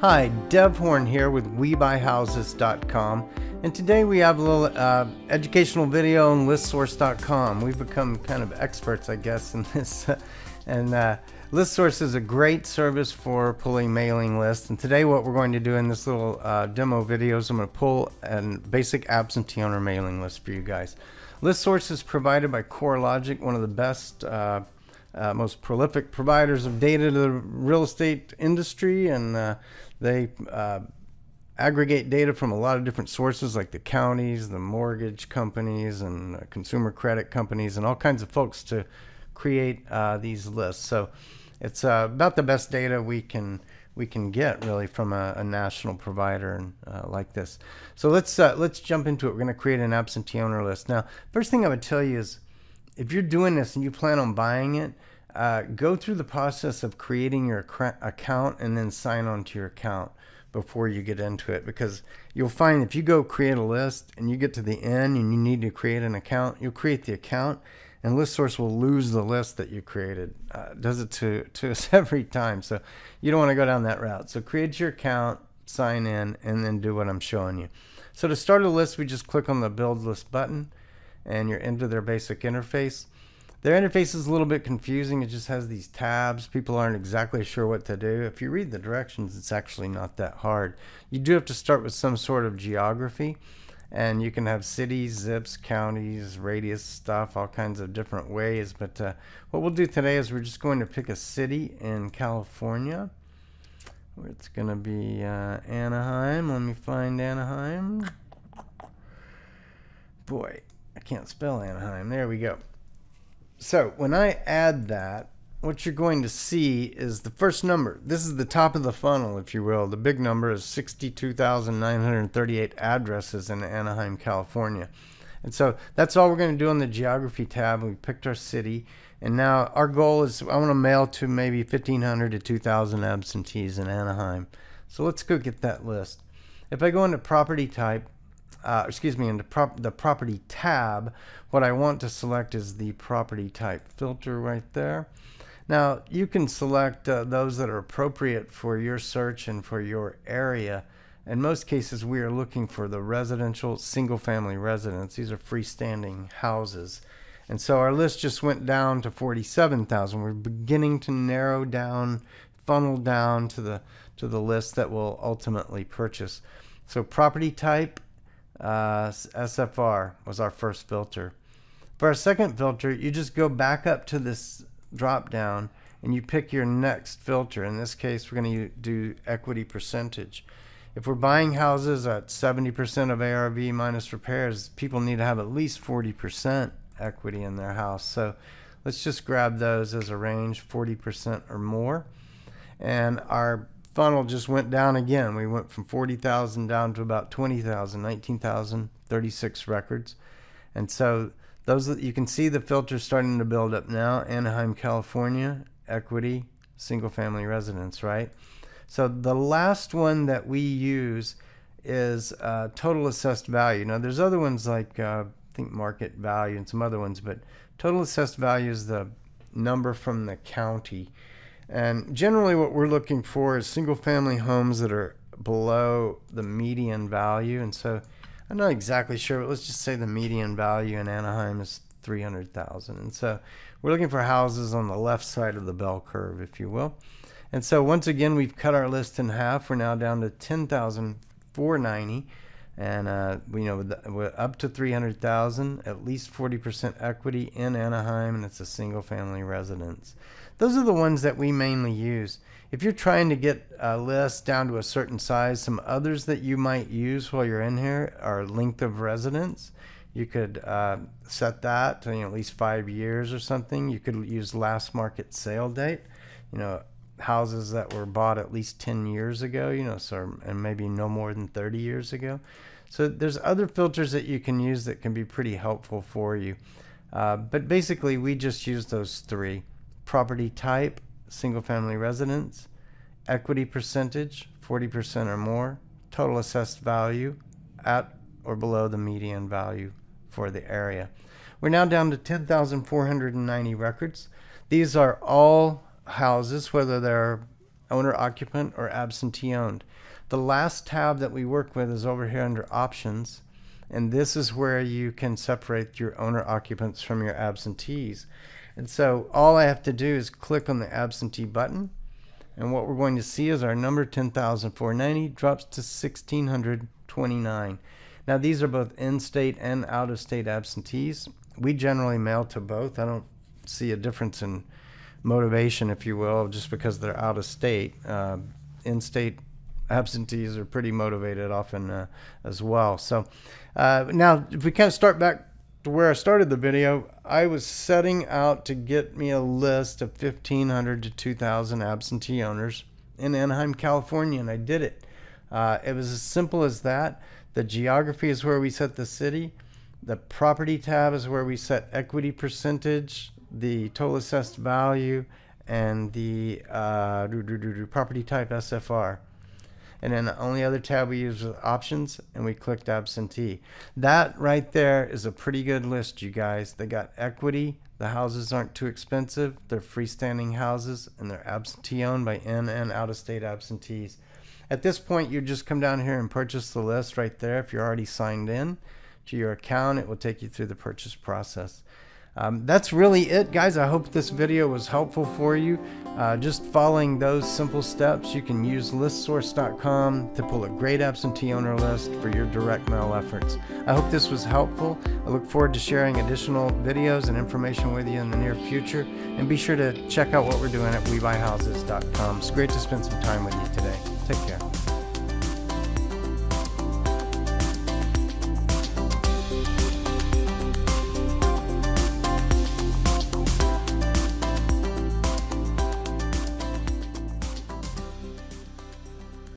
Hi, Dev Horn here with WeBuyHouses.com, and today we have a little educational video on ListSource.com. We've become kind of experts, I guess, in this. ListSource is a great service for pulling mailing lists. And today, what we're going to do in this little demo video is I'm going to pull a basic absentee owner mailing list for you guys. ListSource is provided by CoreLogic, one of the best. Most prolific providers of data to the real estate industry, and they aggregate data from a lot of different sources like the counties, the mortgage companies, and consumer credit companies, and all kinds of folks to create these lists. So it's about the best data we can get really from a national provider and like this. So let's jump into it. We're going to create an absentee owner list. Now, first thing I would tell you is, if you're doing this and you plan on buying it, go through the process of creating your account and then sign on to your account before you get into it, because you'll find if you go create a list and you get to the end and you need to create an account, you'll create the account and ListSource will lose the list that you created. It does it to us every time, so you don't want to go down that route. So create your account, sign in, and then do what I'm showing you. So to start a list, we just click on the Build List button, and you're into their basic interface. Their interface is a little bit confusing. It just has these tabs. People aren't exactly sure what to do. If you read the directions, it's actually not that hard. You do have to start with some sort of geography, and you can have cities, zips, counties, radius stuff, all kinds of different ways. But what we'll do today is we're just going to pick a city in California. It's going to be Anaheim. Let me find Anaheim. Boy, I can't spell Anaheim. There we go. So when I add that, what you're going to see is the first number. This is the top of the funnel, if you will. The big number is 62,938 addresses in Anaheim, California. And so that's all we're going to do on the geography tab. We picked our city. And now our goal is I want to mail to maybe 1,500 to 2,000 absentees in Anaheim. So let's go get that list. If I go into property type, into the property tab, what I want to select is the property type filter right there. Now, you can select those that are appropriate for your search and for your area. In most cases, we are looking for the residential single-family residence. These are freestanding houses. And so our list just went down to 47,000. We're beginning to narrow down, funnel down to the list that we'll ultimately purchase. So property type, SFR was our first filter. For our second filter, you just go back up to this drop down and you pick your next filter. In this case, we're going to do equity percentage. If we're buying houses at 70% of ARV minus repairs, people need to have at least 40% equity in their house. So let's just grab those as a range, 40% or more. And our funnel just went down again. We went from 40,000 down to about 20,000, 19,000, 36 records. And so those that you can see the filters starting to build up now. Anaheim, California, equity, single family residence, right? So the last one that we use is total assessed value. Now there's other ones like I think market value and some other ones, but total assessed value is the number from the county. And generally what we're looking for is single-family homes that are below the median value. And so I'm not exactly sure, but let's just say the median value in Anaheim is 300,000. And so we're looking for houses on the left side of the bell curve, if you will. And so once again, we've cut our list in half. We're now down to 10,490. And we know we're up to 300,000, at least 40% equity in Anaheim, and it's a single-family residence. Those are the ones that we mainly use. If you're trying to get a list down to a certain size, some others that you might use while you're in here are length of residence. You could set that to at least 5 years or something. You could use last market sale date. You know, houses that were bought at least 10 years ago, you know, so, and maybe no more than 30 years ago. So there's other filters that you can use that can be pretty helpful for you. But basically, we just use those three: property type, single family residence; equity percentage, 40% or more; total assessed value, at or below the median value for the area. We're now down to 10,490 records. These are all houses, whether they're owner-occupant, or absentee-owned. The last tab that we work with is over here under Options, and this is where you can separate your owner-occupants from your absentees. And so all I have to do is click on the absentee button, and what we're going to see is our number 10,490 drops to 1,629. Now these are both in-state and out-of-state absentees. We generally mail to both. I don't see a difference in motivation, if you will, just because they're out-of-state. In-state absentees are pretty motivated often as well. So now if we kind of start back to where I started the video, I was setting out to get me a list of 1,500 to 2,000 absentee owners in Anaheim, California, and I did it. It was as simple as that. The geography is where we set the city. The property tab is where we set equity percentage, the total assessed value, and the property type SFR. And then the only other tab we use was Options, and we clicked Absentee. That right there is a pretty good list, you guys. They got equity, the houses aren't too expensive, they're freestanding houses, and they're absentee owned by in and out-of-state absentees. At this point, you just come down here and purchase the list right there. If you're already signed in to your account, it will take you through the purchase process. That's really it, guys. I hope this video was helpful for you. Just following those simple steps, you can use ListSource.com to pull a great absentee owner list for your direct mail efforts. I hope this was helpful. I look forward to sharing additional videos and information with you in the near future. And be sure to check out what we're doing at WeBuyHouses.com. It's great to spend some time with you today. Take care.